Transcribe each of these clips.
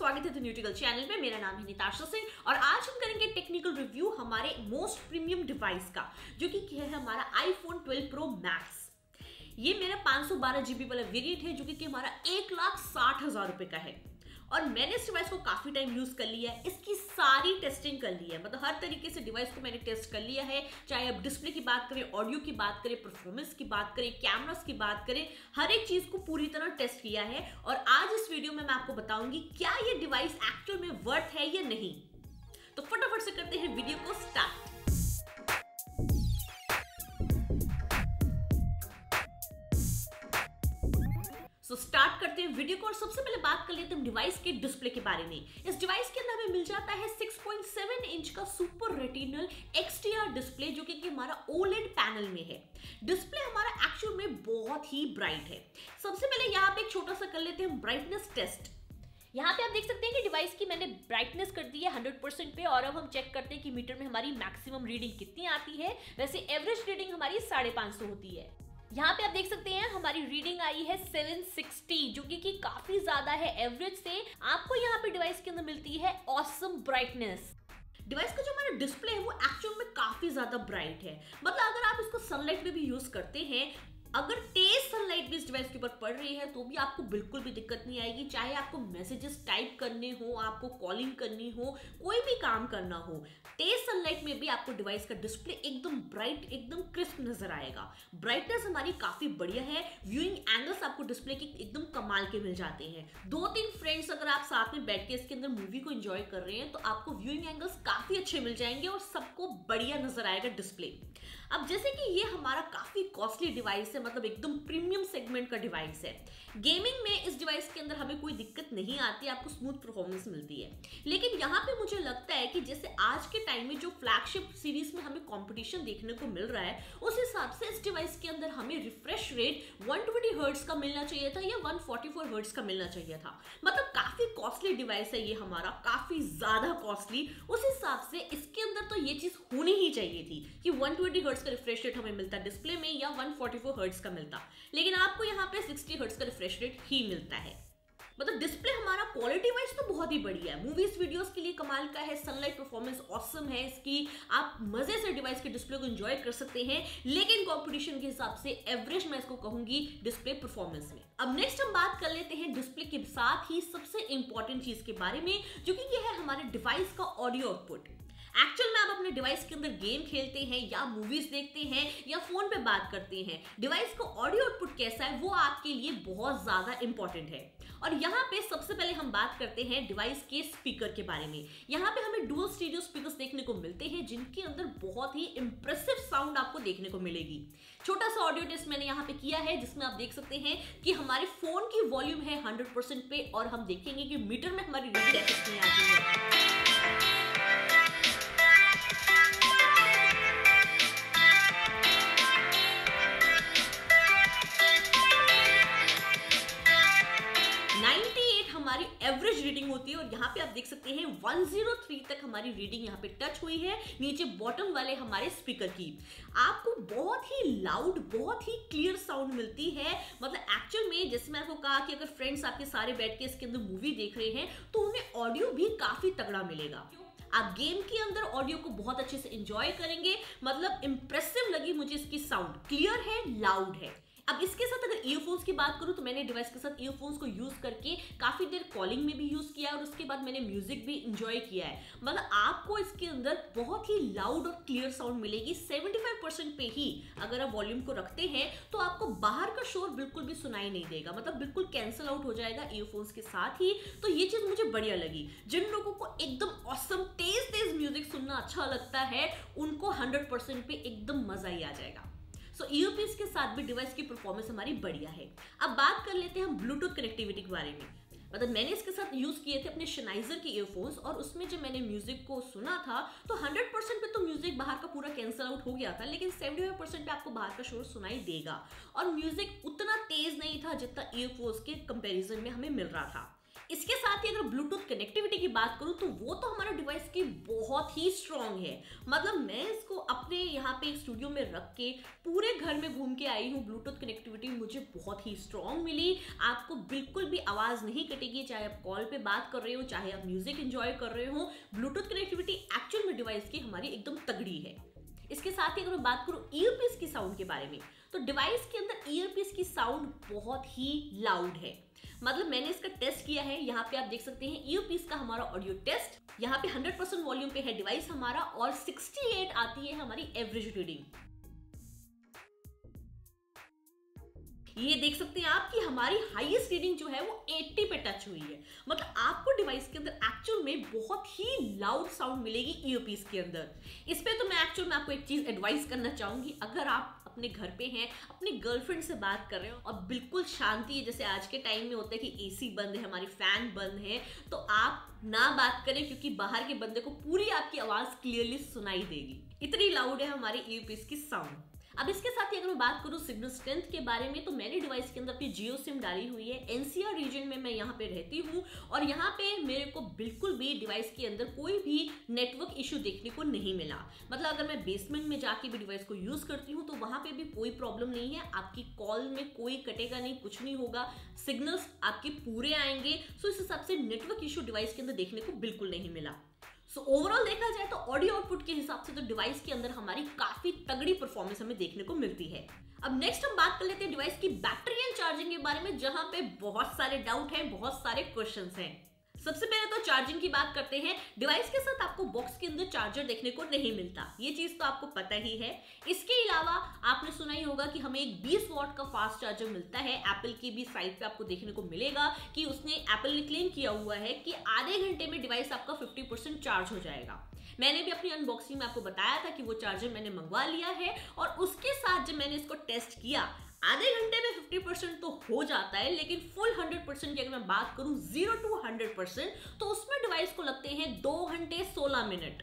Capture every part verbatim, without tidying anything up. स्वागत है न्यूट्रिकल चैनल में। मेरा नाम है निताशा सिंह और आज हम करेंगे टेक्निकल रिव्यू हमारे मोस्ट प्रीमियम डिवाइस का, जो कि है हमारा iPhone ट्वेल्व Pro Max। ये मेरा पाँच सौ बारह जीबी वाला वेरिएंट है, जो कि हमारा एक लाख साठ हजार रुपए का है। और मैंने इस डिवाइस को काफ़ी टाइम यूज़ कर लिया है, इसकी सारी टेस्टिंग कर ली है, मतलब हर तरीके से डिवाइस को मैंने टेस्ट कर लिया है। चाहे आप डिस्प्ले की बात करें, ऑडियो की बात करें, परफॉर्मेंस की बात करें, कैमरास की बात करें, हर एक चीज़ को पूरी तरह टेस्ट किया है। और आज इस वीडियो में मैं आपको बताऊंगी क्या ये डिवाइस एक्चुअल में वर्थ है या नहीं। तो फटाफट से करते हैं वीडियो को स्टार्ट। तो so स्टार्ट करते हैं वीडियो को और सबसे पहले बात कर लेते हैं डिवाइस के डिस्प्ले के बारे में। इस डिवाइस के अंदर हमें मिल जाता है सिक्स पॉइंट सेवन इंच का सुपर रेटिनल एक्सटीआर डिस्प्ले, जो कि हमारा ओलेड पैनल में है। डिस्प्ले हमारा एक्चुअल में बहुत ही ब्राइट है। सबसे पहले यहाँ पे एक छोटा सा कर लेते हैं ब्राइटनेस टेस्ट। यहाँ पे आप देख सकते हैं कि डिवाइस की मैंने ब्राइटनेस कर दी है हंड्रेड परसेंट पे, और अब हम चेक करते हैं कि मीटर में हमारी मैक्सिमम रीडिंग कितनी आती है। वैसे एवरेज रीडिंग हमारी साढ़े पाँच सौ होती है। यहाँ पे आप देख सकते हैं हमारी रीडिंग आई है सेवन सिक्सटी, जो कि कि काफी ज्यादा है एवरेज से। आपको यहाँ पे डिवाइस के अंदर मिलती है ऑसम ब्राइटनेस। डिवाइस का जो हमारा डिस्प्ले है वो एक्चुअल में काफी ज्यादा ब्राइट है, मतलब अगर आप इसको सनलाइट में भी यूज करते हैं, अगर तेज सनलाइट भी इस डिवाइस के ऊपर पड़ रही है तो भी आपको बिल्कुल भी दिक्कत नहीं आएगी। चाहे आपको मैसेजेस टाइप करने हो, आपको कॉलिंग करनी हो, कोई भी काम करना हो, तेज सनलाइट में भी आपको डिवाइस का डिस्प्ले एकदम ब्राइट, एकदम क्रिस्प नजर आएगा। ब्राइटनेस हमारी काफ़ी बढ़िया है। व्यूइंग एंगल्स आपको डिस्प्ले के एकदम कमाल के मिल जाते हैं। दो तीन फ्रेंड्स अगर आप साथ में बैठ के इसके अंदर मूवी को इंजॉय कर रहे हैं तो आपको व्यूइंग एंगल्स काफ़ी अच्छे मिल जाएंगे और सबको बढ़िया नजर आएगा डिस्प्ले। अब जैसे कि ये हमारा काफ़ी कॉस्टली डिवाइस है, मतलब एकदम प्रीमियम सेगमेंट का डिवाइस है। गेमिंग में इस डिवाइस के अंदर हमें कोई दिक्कत नहीं आती, आपको स्मूथ परफॉर्मेंस मिलती है। लेकिन यहाँ पे मुझे लगता है कि जैसे आज के टाइम में जो फ्लैगशिप सीरीज में हमें कंपटीशन देखने को मिल रहा है, उस हिसाब से इस डिवाइस के अंदर हमें refresh rate one twenty hertz का मिलना चाहिए था या वन फोर्टी फोर हर्ट्ज का मिलना चाहिए था। मतलब काफी कॉस्टली डिवाइस है ये हमारा, काफी ज्यादा कॉस्टली। उस हिसाब से इसके अंदर तो ये चीज होनी ही चाहिए थी कि वन ट्वेंटी हर्ट्ज का रिफ्रेश रेट हमें मिलता डिस्प्ले में या वन फोर्टी फोर हर्ट्ज का मिलता, लेकिन आपको यहाँ पे सिक्सटी हर्ट्ज का रिफ्रेश रेट ही मिलता है। मतलब डिस्प्ले हमारा क्वालिटी वाइज तो बहुत ही बढ़िया है, मूवीज वीडियोस के लिए कमाल का है, सनलाइट परफॉर्मेंस ऑसम है इसकी, आप मजे से डिवाइस के डिस्प्ले को एंजॉय कर सकते हैं। लेकिन कंपटीशन के हिसाब से एवरेज मैं इसको कहूंगी डिस्प्ले परफॉर्मेंस में। अब नेक्स्ट हम बात कर लेते हैं डिस्प्ले के साथ ही सबसे इंपॉर्टेंट चीज के बारे में, जो कि यह है हमारे डिवाइस का ऑडियो आउटपुट। एक्चुअल में आप अपने डिवाइस के अंदर गेम खेलते हैं या मूवीज देखते हैं या फोन पे बात करते हैं, डिवाइस का ऑडियो आउटपुट कैसा है वो आपके लिए बहुत ज्यादा इंपॉर्टेंट है। और यहाँ पे सबसे पहले हम बात करते हैं डिवाइस के स्पीकर के बारे में। यहाँ पे हमें डुअल स्टीरियो स्पीकर्स देखने को मिलते हैं, जिनके अंदर बहुत ही इंप्रेसिव साउंड आपको देखने को मिलेगी। छोटा सा ऑडियो टेस्ट मैंने यहाँ पे किया है, जिसमें आप देख सकते हैं कि हमारे फोन की वॉल्यूम है हंड्रेड परसेंट पे और हम देखेंगे कि मीटर में हमारी रीडिंग कितनी आती है। एवरेज रीडिंग होती है और यहाँ पे आप देख सकते हैं वन जीरो थ्री तक हमारी रीडिंग यहाँ पे टच हुई है नीचे बॉटम वाले हमारे स्पीकर की। आपको बहुत ही लाउड, बहुत ही क्लियर साउंड मिलती है। मतलब एक्चुअल में जैसे मैं आपको कहा कि अगर फ्रेंड्स आपके सारे बैठ के इसके अंदर मूवी देख रहे हैं तो उन्हें ऑडियो भी काफी तगड़ा मिलेगा। आप गेम के अंदर ऑडियो को बहुत अच्छे से एंजॉय करेंगे। मतलब इंप्रेसिव लगी मुझे इसकी साउंड, क्लियर है, लाउड है। अब इसके साथ अगर ईयरफोन्स की बात करूं तो मैंने डिवाइस के साथ ईयरफोन्स को यूज करके काफी देर कॉलिंग में भी यूज किया है और उसके बाद मैंने म्यूजिक भी इंजॉय किया है। मतलब आपको इसके अंदर बहुत ही लाउड और क्लियर साउंड मिलेगी। सेवेंटी फाइव परसेंट पे ही अगर आप वॉल्यूम को रखते हैं तो आपको बाहर का शोर बिल्कुल भी सुनाई नहीं देगा, मतलब बिल्कुल कैंसल आउट हो जाएगा ईयरफोन्स के साथ ही। तो ये चीज मुझे बढ़िया लगी। जिन लोगों को एकदम ऑसम तेज तेज म्यूजिक सुनना अच्छा लगता है उनको हंड्रेड परसेंट पे एकदम मजा ही आ जाएगा। तो ईयरपीस के साथ भी डिवाइस की परफॉर्मेंस हमारी बढ़िया है। अब बात कर लेते हैं हम ब्लूटूथ कनेक्टिविटी के बारे में। मतलब मैंने इसके साथ यूज किए थे अपने शनाइजर के ईयरफोन्स और उसमें जब मैंने म्यूजिक को सुना था तो हंड्रेड परसेंट पे तो म्यूजिक बाहर का पूरा कैंसल आउट हो गया था, लेकिन सेवेंटी फाइव परसेंट पे आपको बाहर का शोर सुनाई देगा और म्यूजिक उतना तेज नहीं था जितना ईयरफोन्स के कंपेरिजन में हमें मिल रहा था। इसके साथ ही अगर ब्लूटूथ कनेक्टिविटी की बात करूँ तो वो तो हमारे डिवाइस की बहुत ही स्ट्रॉन्ग है। मतलब मैं इसको अपने यहाँ पे स्टूडियो में रख के पूरे घर में घूम के आई हूँ। ब्लूटूथ कनेक्टिविटी मुझे बहुत ही स्ट्रॉन्ग मिली, आपको बिल्कुल भी आवाज़ नहीं कटेगी, चाहे आप कॉल पे बात कर रहे हो, चाहे आप म्यूजिक एंजॉय कर रहे हो। ब्लूटूथ कनेक्टिविटी एक्चुअल में डिवाइस की हमारी एकदम तगड़ी है। इसके साथ ही अगर मैं बात करूँ ईयरपीस की साउंड के बारे में, तो डिवाइस के अंदर ईयरपीस की साउंड बहुत ही लाउड है। मतलब मैंने इसका टेस्ट किया है, यहाँ पे आप देख सकते हैं ईयरपीस का हमारा ऑडियो टेस्ट। यहाँ पे हंड्रेड परसेंट वॉल्यूम पे है डिवाइस हमारा और सिक्सटी एट आती है हमारी एवरेज रीडिंग। ये देख सकते हैं आप कि हमारी हाईएस्ट रीडिंग जो है वो एटी पे टच हुई है। मतलब आपको डिवाइस के अंदर एक्चुअल में बहुत ही लाउड साउंड मिलेगी ईयरपीस के अंदर। इस पे तो मैं एक्चुअल में आपको एक चीज़ एडवाइस करना चाहूँगी, अगर आप अपने घर पे हैं, अपने गर्लफ्रेंड से बात कर रहे हो और बिल्कुल शांति है, जैसे आज के टाइम में होता है कि एसी बंद है, हमारी फैन बंद है, तो आप ना बात करें क्योंकि बाहर के बंदे को पूरी आपकी आवाज़ क्लियरली सुनाई देगी, इतनी लाउड है हमारे ईयरपीस की साउंड। अब इसके साथ ही अगर मैं बात करूँ सिग्नल स्ट्रेंथ के बारे में, तो मैंने डिवाइस के अंदर अपनी जियो सिम डाली हुई है। एनसीआर रीजन में मैं यहाँ पे रहती हूँ और यहाँ पे मेरे को बिल्कुल भी डिवाइस के अंदर कोई भी नेटवर्क इशू देखने को नहीं मिला। मतलब अगर मैं बेसमेंट में जाके भी डिवाइस को यूज़ करती हूँ तो वहाँ पे भी कोई प्रॉब्लम नहीं है, आपकी कॉल में कोई कटेगा नहीं, कुछ नहीं होगा, सिग्नल्स आपके पूरे आएंगे। सो इस हिसाब से नेटवर्क इशू डिवाइस के अंदर देखने को बिल्कुल नहीं मिला। सो ओवरऑल देखा जाए तो ऑडियो आउटपुट के हिसाब से तो डिवाइस के अंदर हमारी काफी तगड़ी परफॉर्मेंस हमें देखने को मिलती है। अब नेक्स्ट हम बात कर लेते हैं डिवाइस की बैटरी एंड चार्जिंग के बारे में, जहां पे बहुत सारे डाउट हैं, बहुत सारे क्वेश्चंस हैं। सबसे पहले तो चार्जिंग की बात करते हैं। डिवाइस के साथ आपको बॉक्स के अंदर चार्जर देखने को नहीं मिलता, ये चीज़ तो आपको पता ही है। इसके अलावा आपने सुना ही होगा कि हमें एक ट्वेंटी वॉट का फास्ट चार्जर मिलता है, एप्पल की भी साइट पे आपको देखने को मिलेगा कि उसने एप्पल ने क्लेम किया हुआ है कि आधे घंटे में डिवाइस आपका फिफ्टी परसेंट चार्ज हो जाएगा। मैंने भी अपनी अनबॉक्सिंग में आपको बताया था कि वो चार्जर मैंने मंगवा लिया है और उसके साथ जब मैंने इसको टेस्ट किया, आधे घंटे में फिफ्टी परसेंट तो हो जाता है, लेकिन फुल हंड्रेड परसेंट की अगर मैं बात करूं जीरो टू हंड्रेड परसेंट, तो उसमें डिवाइस को लगते हैं दो घंटे सोलह मिनट।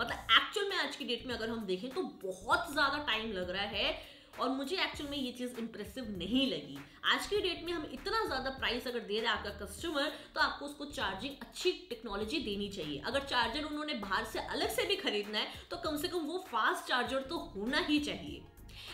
मतलब एक्चुअल में आज की डेट में अगर हम देखें तो बहुत ज़्यादा टाइम लग रहा है और मुझे एक्चुअल में ये चीज़ इंप्रेसिव नहीं लगी। आज की डेट में हम इतना ज़्यादा प्राइस अगर दे रहा है आपका कस्टमर, तो आपको उसको चार्जिंग अच्छी टेक्नोलॉजी देनी चाहिए। अगर चार्जर उन्होंने बाहर से अलग से भी खरीदना है तो कम से कम वो फास्ट चार्जर तो होना ही चाहिए।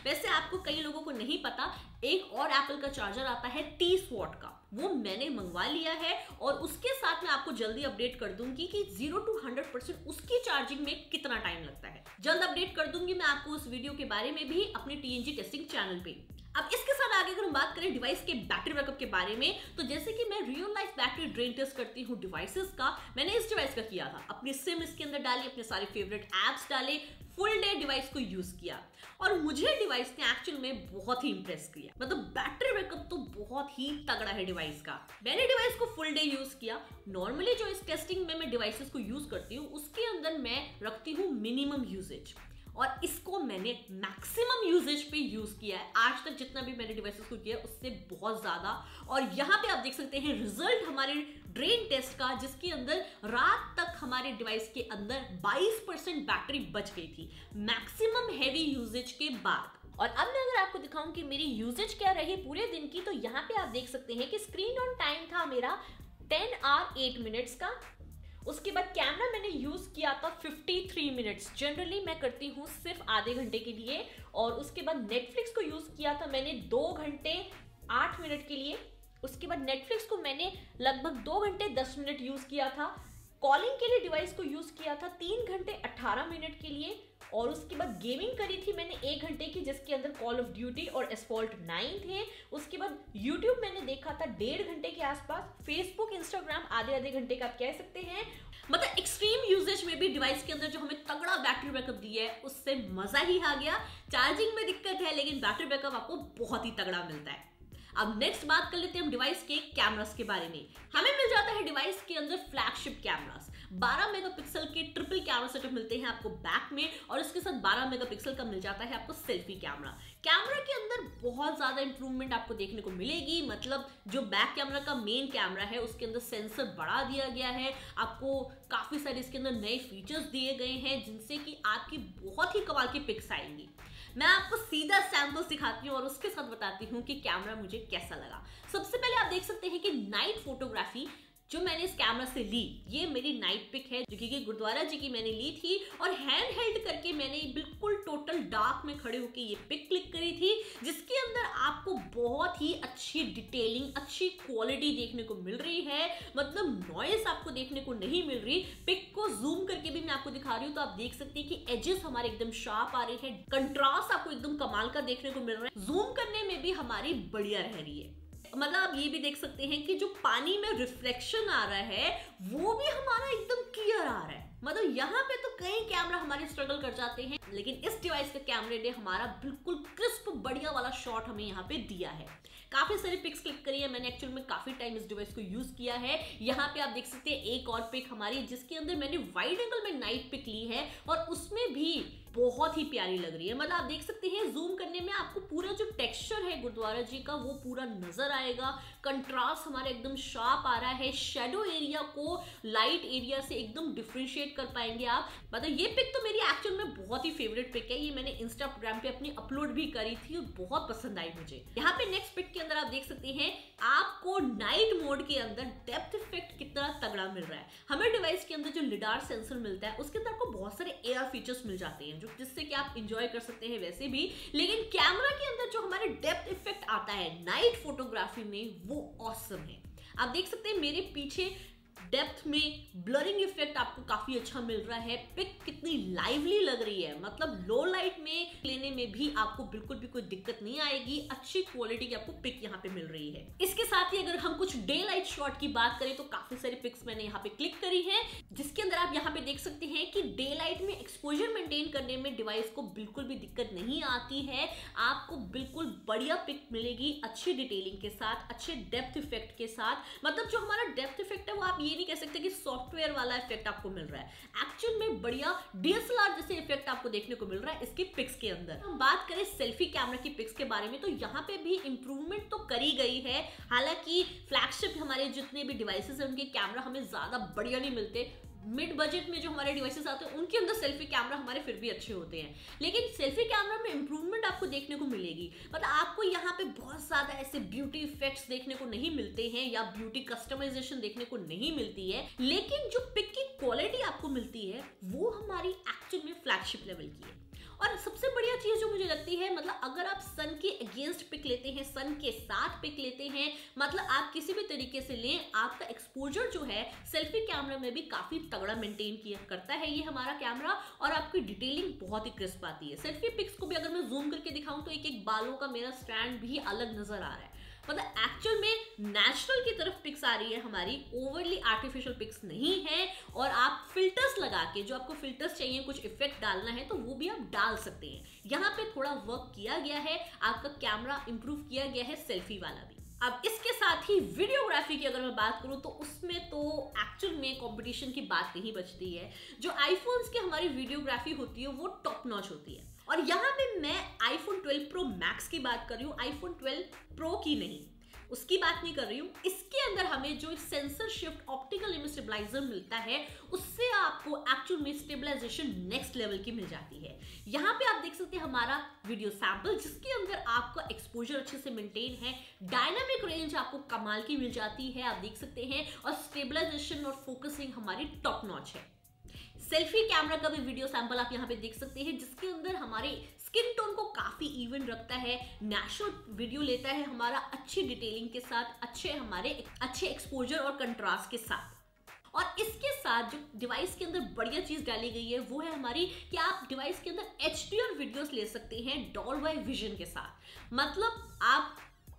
वैसे आपको कई लोगों को नहीं पता, एक और एप्पल का चार्जर आता है तीस वॉट का, वो मैंने मंगवा लिया है और उसके साथ मैं आपको जल्दी अपडेट कर दूंगी कि जीरो टू हंड्रेड परसेंट उसकी चार्जिंग में कितना टाइम लगता है। जल्द अपडेट कर दूंगी मैं आपको उस वीडियो के बारे में भी अपने टीएनजी टेस्टिंग चैनल पे। अब इसके साथ आगे अगर हम बात करें डिवाइस के बैटरी बैकअप के बारे में, तो जैसे कि मैं real life battery drain test करती हूँ डिवाइसेस का, मैंने इस डिवाइस का किया था। अपनी सिम इसके अंदर डाली, अपने सारे फेवरेट ऐप्स डाले, फुल डे डिवाइस को यूज किया और मुझे डिवाइस ने एक्चुअल में बहुत ही इंप्रेस किया। मतलब बैटरी बैकअप तो बहुत ही तगड़ा है डिवाइस का। मैंने डिवाइस को फुल डे यूज किया। नॉर्मली जो इस टेस्टिंग में मैं डिवाइसेस को यूज करती हूँ उसके अंदर मैं रखती हूँ मिनिमम यूजेज और इसको मैंने मैक्सिमम यूजेज पे यूज़ किया है। आज तक जितना भी मैंने डिवाइसेस को किया है उससे बहुत ज़्यादा। और यहाँ पे आप देख सकते हैं रिजल्ट हमारे ड्रेन टेस्ट का, जिसके अंदर रात तक हमारे डिवाइस के अंदर बाईस परसेंट बैटरी बच गई थी मैक्सिमम हैवी यूजेज के बाद। और अब मैं अगर आपको दिखाऊं कि मेरी यूजेज क्या रही पूरे दिन की, तो यहाँ पे आप देख सकते हैं कि स्क्रीन ऑन टाइम था मेरा टेन आवर एट मिनट्स का। उसके बाद कैमरा मैंने यूज़ किया था फिफ्टी थ्री मिनट्स, जनरली मैं करती हूँ सिर्फ आधे घंटे के लिए। और उसके बाद नेटफ्लिक्स को यूज़ किया था मैंने दो घंटे आठ मिनट के लिए। उसके बाद नेटफ्लिक्स को मैंने लगभग दो घंटे दस मिनट यूज़ किया था। कॉलिंग के लिए डिवाइस को यूज़ किया था तीन घंटे अट्ठारह मिनट के लिए। और उसके बाद गेमिंग करी थी मैंने एक घंटे की, जिसके अंदर कॉल ऑफ ड्यूटी और एस्फॉल्ट नाइन थे। उसके बाद यूट्यूब मैंने देखा था डेढ़ घंटे के आसपास। फेसबुक, इंस्टाग्राम आधे आधे घंटे का आप कह सकते हैं। मतलब एक्सट्रीम यूजेज में भी डिवाइस के अंदर जो हमें तगड़ा बैटरी बैकअप दिया है उससे मज़ा ही आ गया। चार्जिंग में दिक्कत है लेकिन बैटरी बैकअप आपको बहुत ही तगड़ा मिलता है। अब नेक्स्ट बात कर लेते हैं हम डिवाइस के कैमरास के बारे में। हमें मिल जाता है डिवाइस के अंदर फ्लैगशिप कैमरास, बारह मेगापिक्सल के ट्रिपल कैमरा सेटअप मिलते हैं आपको बैक में और इसके साथ बारह मेगापिक्सल का मिल जाता है आपको सेल्फी कैमरा। कैमरा के अंदर बहुत ज़्यादा इंप्रूवमेंट आपको देखने को मिलेगी। मतलब जो बैक कैमरा का मेन कैमरा है उसके अंदर सेंसर बढ़ा दिया गया है, आपको काफ़ी सारे इसके अंदर नए फीचर्स दिए गए हैं जिनसे कि आपकी बहुत ही कमाल की पिक्स आएंगी। मैं आपको सीधा सैम्पल्स दिखाती हूँ और उसके साथ बताती हूँ कि कैमरा मुझे कैसा लगा। सबसे पहले आप देख सकते हैं कि नाइट फोटोग्राफी जो मैंने इस कैमरा से ली ये मेरी नाइट पिक है जो कि गुरुद्वारा जी की मैंने ली थी और हैंड हेल्ड करके मैंने बिल्कुल टोटल डार्क में खड़े होकर ये पिक क्लिक करी थी, जिसके अंदर आपको बहुत ही अच्छी डिटेलिंग, अच्छी क्वालिटी देखने को मिल रही है। मतलब नॉइस आपको देखने को नहीं मिल रही। पिक को जूम करके भी मैं आपको दिखा रही हूँ तो आप देख सकते हैं कि एजेस हमारे एकदम शार्प आ रहे हैं, कंट्रास्ट आपको एकदम कमाल का देखने को मिल रहा है, जूम करने में भी हमारी बढ़िया रह रही है। मतलब आप ये भी देख सकते हैं कि जो पानी में रिफ्लेक्शन आ रहा है वो भी हमारा एकदम क्लियर आ रहा है। मतलब यहाँ पे तो कई कैमरा हमारे स्ट्रगल कर जाते हैं, लेकिन इस डिवाइस के कैमरे ने हमारा बिल्कुल क्रिस्प बढ़िया वाला शॉट हमें यहाँ पे दिया है। काफी सारी पिक्स क्लिक करी है मैंने, एक्चुअल में काफी टाइम इस डिवाइस को यूज किया है। यहाँ पे आप देख सकते हैं एक और पिक हमारी, जिसके अंदर मैंने वाइड एंगल में नाइट पिक ली है और उसमें भी बहुत ही प्यारी लग रही है। मतलब आप देख सकते हैं जूम करने में आपको पूरा जो टेक्सचर है गुरुद्वारा जी का वो पूरा नजर आएगा। कंट्रास्ट हमारा एकदम शार्प आ रहा है, शेडो एरिया को लाइट एरिया से एकदम डिफ्रेंशिएट कर पाएंगे आप। मतलब ये पिक तो मेरी एक्चुअल में बहुत ही फेवरेट पिक है, ये मैंने इंस्टाग्राम पे अपनी अपलोड भी करी थी और बहुत पसंद आई मुझे। यहाँ पे नेक्स्ट पिक के अंदर आप देख सकते हैं आपको नाइट मोड के अंदर डेप्थ इफेक्ट कितना तगड़ा मिल रहा है। हमें डिवाइस के अंदर जो लिडार सेंसर मिलता है उसके अंदर आपको बहुत सारे एआर फीचर्स मिल जाते हैं जिससे कि आप इंजॉय कर सकते हैं वैसे भी, लेकिन कैमरा के अंदर जो हमारे डेप्थ इफेक्ट आता है नाइट फोटोग्राफी में वो ऑसम है। आप देख सकते हैं मेरे पीछे डेप्थ में ब्लरिंग इफेक्ट आपको काफी अच्छा मिल रहा है। पिक कितनी लाइवली लग रही है, मतलब लो लाइट में लेने में भी आपको बिल्कुल भी कोई दिक्कत नहीं आएगी। अच्छी क्वालिटी की आपको पिक यहाँ पे मिल रही है। इसके साथ ही अगर हम कुछ डे लाइट शॉट की बात करें तो काफी सारी पिक्स मैंने यहाँ पे क्लिक करी है, जिसके अंदर आप यहाँ पे देख सकते हैं कि डे लाइट में एक्सपोजर मेंटेन करने में डिवाइस को बिल्कुल भी दिक्कत नहीं आती है। आपको बिल्कुल बढ़िया पिक मिलेगी, अच्छी डिटेलिंग के साथ, अच्छे डेप्थ इफेक्ट के साथ। मतलब जो हमारा डेप्थ इफेक्ट है वो आप ये नहीं कह सकते कि सॉफ्टवेयर वाला इफेक्ट आपको मिल रहा है, एक्चुअल में बढ़िया डीएसएलआर जैसे इफेक्ट आपको देखने को मिल रहा है इसके पिक्स के अंदर। हम बात करें सेल्फी कैमरा की पिक्स के बारे में तो यहाँ पे भी इंप्रूवमेंट तो करी गई है। हालांकि फ्लैगशिप हमारे जितने भी डिवाइसेस हैं उनके कैमरा हमें ज्यादा बढ़िया नहीं मिलते। मिड बजट में जो हमारे डिवाइसेस आते हैं उनके अंदर सेल्फी कैमरा हमारे फिर भी अच्छे होते हैं, लेकिन सेल्फी कैमरा में इंप्रूवमेंट आपको देखने को मिलेगी। मतलब आपको यहाँ पे बहुत ज़्यादा ऐसे ब्यूटी इफेक्ट्स देखने को नहीं मिलते हैं या ब्यूटी कस्टमाइजेशन देखने को नहीं मिलती है, लेकिन जो पिक की क्वालिटी आपको मिलती है वो हमारी एक्चुअल में फ्लैगशिप लेवल की है। और सबसे बढ़िया चीज जो मुझे लगती है, मतलब अगर आप सन के अगेंस्ट पिक लेते हैं, सन के साथ पिक लेते हैं, मतलब आप किसी भी तरीके से लें, आपका एक्सपोजर जो है सेल्फी कैमरा में भी काफी तगड़ा मेंटेन किया करता है ये हमारा कैमरा और आपकी डिटेलिंग बहुत ही क्रिस्प आती है। सेल्फी पिक्स को भी अगर मैं जूम करके दिखाऊं तो एक एक बालों का मेरा स्ट्रैंड भी अलग नजर आ रहा है। मतलब एक्चुअल में नेचुरल की तरफ पिक्स आ रही है हमारी, ओवरली आर्टिफिशियल पिक्स नहीं है। और आप फिल्टर्स लगा के, जो आपको फिल्टर्स चाहिए, कुछ इफेक्ट डालना है तो वो भी आप डाल सकते हैं। यहाँ पे थोड़ा वर्क किया गया है, आपका कैमरा इंप्रूव किया गया है सेल्फी वाला भी। अब इसके साथ ही वीडियोग्राफी की अगर मैं बात करूं तो उसमें तो एक्चुअल में कंपटीशन की बात नहीं बचती है। जो आईफोन्स की हमारी वीडियोग्राफी होती है वो टॉप नॉच होती है और यहाँ पे मैं आईफोन ट्वेल्व प्रो मैक्स की बात कर रही हूँ, आईफोन ट्वेल्व प्रो की नहीं, उसकी बात नहीं कर रही हूँ। इसके अंदर हमें जो sensor shift optical image stabiliser मिलता है उससे आपको एक्चुअल में स्टेबलाइजेशन नेक्स्ट लेवल की मिल जाती है। यहाँ पे आप देख सकते हैं हमारा वीडियो सैंपल, जिसके अंदर आपका एक्सपोजर अच्छे से मेंटेन है, डायनामिक रेंज आपको कमाल की मिल जाती है, आप देख सकते हैं, और स्टेबलाइजेशन और फोकसिंग हमारी टॉप नॉच है। सेल्फी कैमरा का भी वीडियो सैंपल आप यहाँ पे देख सकते हैं, जिसके अंदर हमारे स्किन टोन को काफी इवन रखता है, नेचुरल वीडियो लेता है हमारा, अच्छी डिटेलिंग के साथ, अच्छे हमारे अच्छे एक्सपोजर और कंट्रास्ट के साथ। और इसके साथ जो डिवाइस के अंदर बढ़िया चीज डाली गई है वो है हमारी कि आप डिवाइस के अंदर एचडीआर वीडियोस ले सकते हैं डॉल्बी विजन के साथ। मतलब आप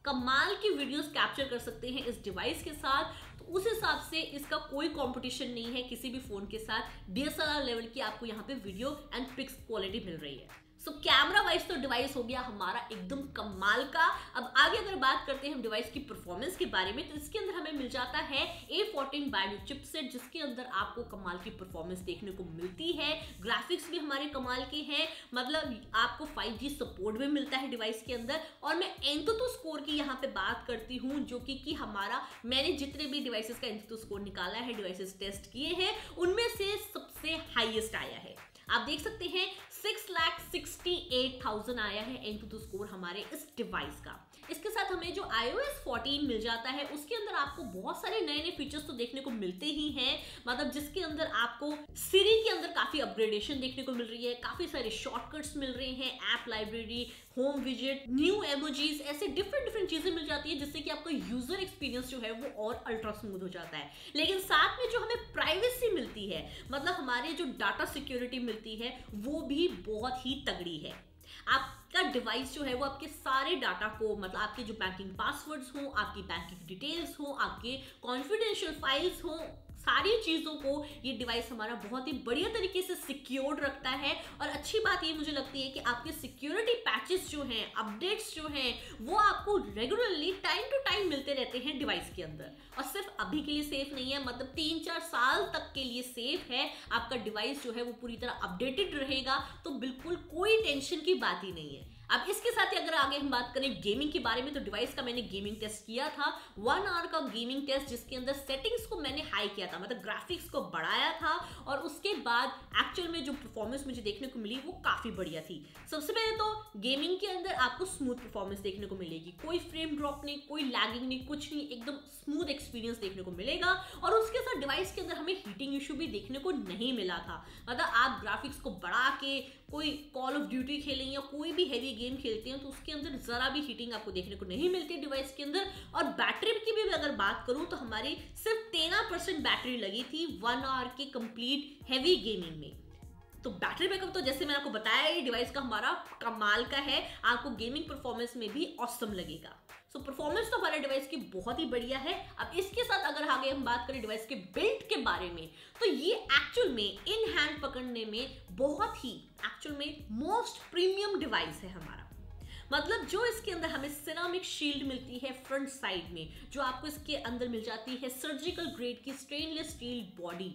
कमाल की वीडियोस कैप्चर कर सकते हैं इस डिवाइस के साथ। उस हिसाब से इसका कोई कंपटीशन नहीं है किसी भी फोन के साथ। डीएसएलआर लेवल की आपको यहाँ पे वीडियो एंड पिक्स क्वालिटी मिल रही है। सो कैमरा वाइज तो डिवाइस हो गया हमारा एकदम कमाल का। अब आगे अगर बात करते हैं हम डिवाइस की परफॉर्मेंस के बारे में तो इसके अंदर हमें मिल जाता है ए फोर्टीन बायोनिक चिपसेट, जिसके अंदर आपको कमाल की परफॉर्मेंस देखने को मिलती है। ग्राफिक्स भी हमारे कमाल के हैं, मतलब आपको फाइव जी सपोर्ट भी मिलता है डिवाइस के अंदर। और मैं AnTuTu स्कोर की यहाँ पे बात करती हूँ, जो कि, कि हमारा मैंने जितने भी डिवाइसेस का AnTuTu स्कोर निकाला है, डिवाइसेस टेस्ट किए हैं, उनमें से सबसे हाईएस्ट आया है। आप देख सकते हैं six lakh sixty eight thousand आया है एंटूटू स्कोर हमारे इस डिवाइस का। इसके साथ हमें जो आई ओ एस फोर्टीन मिल जाता है उसके अंदर आपको बहुत सारे नए नए फीचर्स तो देखने को मिलते ही हैं, मतलब जिसके अंदर आपको सीरी के अंदर काफी अपग्रेडेशन देखने को मिल रही है, काफी सारे शॉर्टकट्स मिल रहे हैं, app library, home visit, new emojis, ऐसे डिफरेंट डिफरेंट चीजें मिल जाती है जिससे कि आपका यूजर एक्सपीरियंस जो है वो और अल्ट्रा स्मूथ हो जाता है। लेकिन साथ में जो हमें प्राइवेसी मिलती है, मतलब हमारे जो डाटा सिक्योरिटी मिलती है वो भी बहुत ही तगड़ी है। आपका डिवाइस जो है वो आपके सारे डाटा को, मतलब आपके जो बैंकिंग पासवर्ड्स हो, आपकी बैंकिंग डिटेल्स हो, आपके कॉन्फिडेंशियल फाइल्स हो, सारी चीज़ों को ये डिवाइस हमारा बहुत ही बढ़िया तरीके से सिक्योर्ड रखता है। और अच्छी बात ये मुझे लगती है कि आपके सिक्योरिटी पैचेस जो हैं, अपडेट्स जो हैं, वो आपको रेगुलरली टाइम टू टाइम मिलते रहते हैं डिवाइस के अंदर। और सिर्फ अभी के लिए सेफ नहीं है, मतलब तीन चार साल तक के लिए सेफ है। आपका डिवाइस जो है वो पूरी तरह अपडेटेड रहेगा, तो बिल्कुल कोई टेंशन की बात ही नहीं है। अब इसके साथ ही अगर आगे हम बात करें गेमिंग के बारे में, तो डिवाइस का मैंने गेमिंग टेस्ट किया था, वन आवर का गेमिंग टेस्ट, जिसके अंदर सेटिंग्स को मैंने हाई किया था, मतलब ग्राफिक्स को बढ़ाया था, और उसके बाद एक्चुअल में जो परफॉर्मेंस मुझे देखने को मिली वो काफ़ी बढ़िया थी। सबसे पहले तो गेमिंग के अंदर आपको स्मूथ परफॉर्मेंस देखने को मिलेगी, कोई फ्रेम ड्रॉप नहीं, कोई लैगिंग नहीं, कुछ नहीं, एकदम स्मूथ एक्सपीरियंस देखने को मिलेगा। और उसके साथ डिवाइस के अंदर हमें हीटिंग इशू भी देखने को नहीं मिला था, मतलब आप ग्राफिक्स को बढ़ा के कोई कॉल ऑफ ड्यूटी खेलें या कोई भी हैवी गेम खेलते हैं तो उसके अंदर जरा भी हीटिंग आपको देखने को नहीं मिलती डिवाइस के अंदर। और बैटरी की भी अगर बात करूं तो हमारी सिर्फ तेरह परसेंट बैटरी लगी थी वन आवर के कंप्लीट हैवी गेमिंग में। तो बैटरी बैकअप तो जैसे मैंने आपको बताया ये डिवाइस का हमारा कमाल का है, आपको गेमिंग परफॉर्मेंस में भी ऑसम लगेगा। सो परफॉर्मेंस तो हमारे डिवाइस की बहुत ही बढ़िया है। अब इसके साथ अगर आगे हम बात करें डिवाइस के बिल्ड के बारे में, तो ये एक्चुअल में इन हैंड पकड़ने में बहुत ही एक्चुअल में मोस्ट प्रीमियम डिवाइस है हमारा, मतलब जो इसके अंदर हमें सिरामिक शील्ड मिलती है फ्रंट साइड में, जो आपको इसके अंदर मिल जाती है सर्जिकल ग्रेड की स्टेनलेस स्टील बॉडी,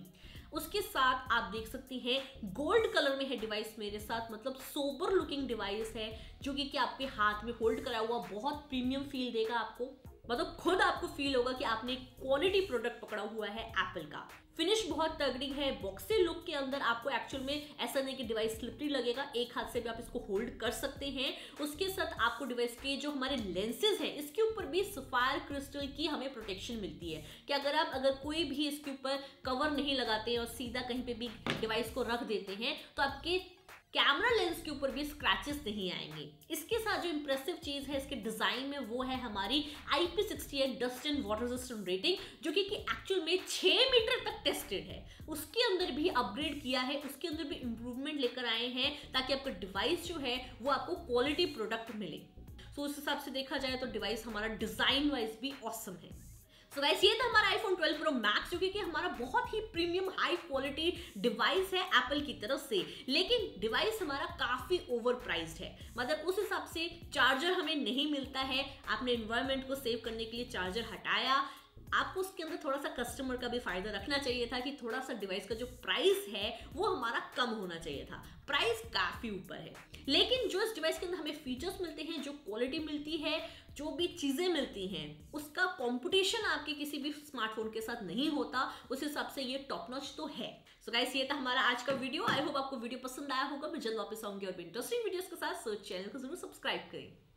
उसके साथ आप देख सकती हैं गोल्ड कलर में है डिवाइस मेरे साथ, मतलब सोबर लुकिंग डिवाइस है जो कि आपके हाथ में होल्ड करा हुआ बहुत प्रीमियम फील देगा आपको, मतलब खुद आपको फील होगा कि आपने क्वालिटी प्रोडक्ट पकड़ा हुआ है एप्पल का। फिनिश बहुत तगड़ी है, बॉक्सी लुक के अंदर आपको एक्चुअल में ऐसा नहीं कि डिवाइस स्लिपरी लगेगा, एक हाथ से भी आप इसको होल्ड कर सकते हैं। उसके साथ आपको डिवाइस के जो हमारे लेंसेज हैं इसके ऊपर भी सफायर क्रिस्टल की हमें प्रोटेक्शन मिलती है कि अगर आप अगर कोई भी इसके ऊपर कवर नहीं लगाते हैं और सीधा कहीं पर भी डिवाइस को रख देते हैं तो आपके कैमरा लेंस के ऊपर भी स्क्रैचेस नहीं आएंगे। इसके साथ जो इंप्रेसिव चीज़ है इसके डिज़ाइन में वो है हमारी I P sixty eight dust and water resistant rating, जो कि एक्चुअल में छह मीटर तक टेस्टेड है। उसके अंदर भी अपग्रेड किया है, उसके अंदर भी इम्प्रूवमेंट लेकर आए हैं ताकि आपका डिवाइस जो है वो आपको क्वालिटी प्रोडक्ट मिले। तो उस हिसाब से देखा जाए तो डिवाइस हमारा डिज़ाइन वाइज भी ऑसम है। सो so गाइस, ये था हमारा आईफोन ट्वेल्व प्रो मैक्स, जो कि हमारा बहुत ही प्रीमियम हाई क्वालिटी डिवाइस है एप्पल की तरफ से। लेकिन डिवाइस हमारा काफ़ी ओवर प्राइस्ड है, मतलब उस हिसाब से चार्जर हमें नहीं मिलता है। आपने एनवायरनमेंट को सेव करने के लिए चार्जर हटाया, आपको उसके अंदर थोड़ा सा कस्टमर का भी फायदा रखना चाहिए था कि थोड़ा सा डिवाइस का जो प्राइस है वो हमारा कम होना चाहिए था, प्राइस काफ़ी ऊपर है। लेकिन जो इस डिवाइस के अंदर हमें फीचर्स मिलते हैं, जो क्वालिटी मिलती है, जो भी चीज़ें मिलती हैं, उसका कंपटीशन आपके किसी भी स्मार्टफोन के साथ नहीं होता, उस हिसाब से ये टॉप नॉच तो है। सो गाइस, ये था हमारा आज का वीडियो। आई होप आपको वीडियो पसंद आया होगा। मैं जल्द वापस आऊँगी और भी इंटरेस्टिंग वीडियोज़ के साथ, सो चैनल को जरूर सब्सक्राइब करें।